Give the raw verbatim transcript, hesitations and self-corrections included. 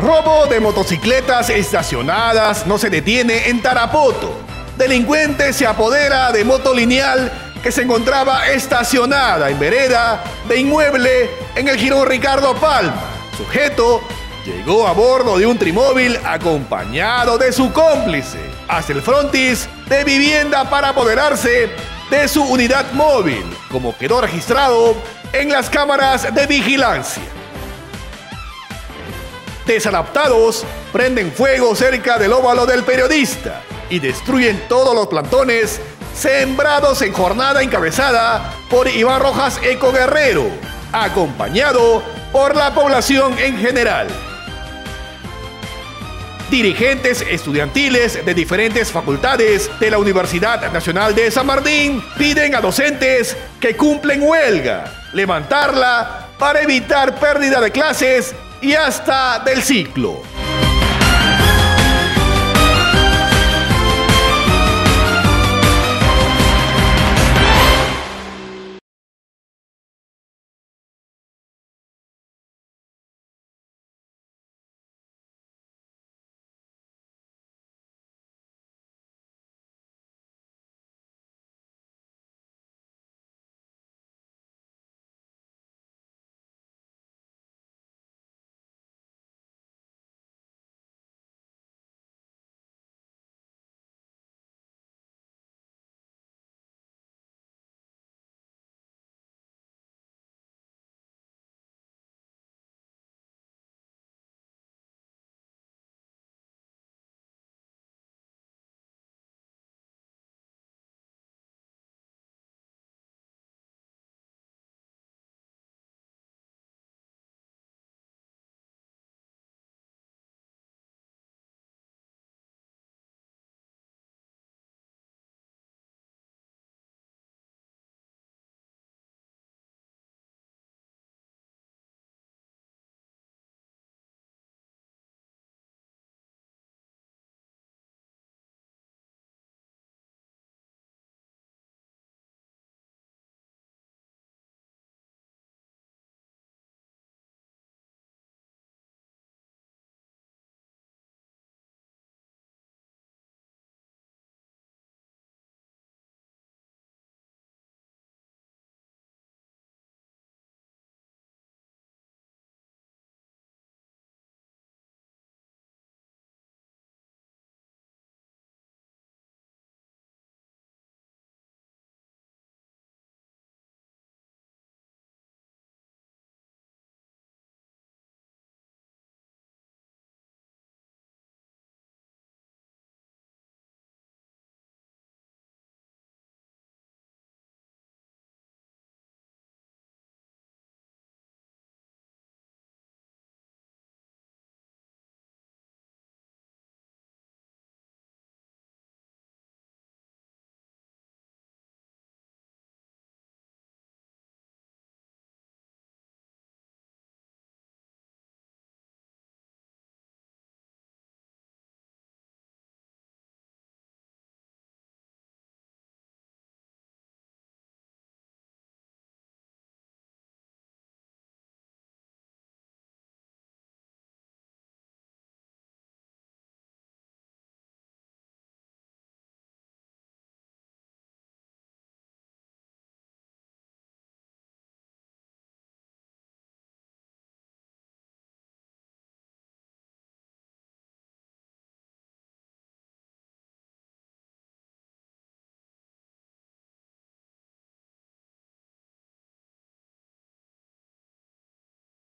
Robo de motocicletas estacionadas no se detiene en Tarapoto. Delincuente se apodera de moto lineal que se encontraba estacionada en vereda de inmueble en el jirón Ricardo Palma. Sujeto llegó a bordo de un trimóvil acompañado de su cómplice hacia el frontis de vivienda para apoderarse de su unidad móvil, como quedó registrado en las cámaras de vigilancia. Desadaptados prenden fuego cerca del óvalo del periodista y destruyen todos los plantones sembrados en jornada encabezada por Iván Rojas Eco Guerrero, acompañado por la población en general. Dirigentes estudiantiles de diferentes facultades de la Universidad Nacional de San Martín piden a docentes que cumplen huelga levantarla para evitar pérdida de clases y hasta del ciclo.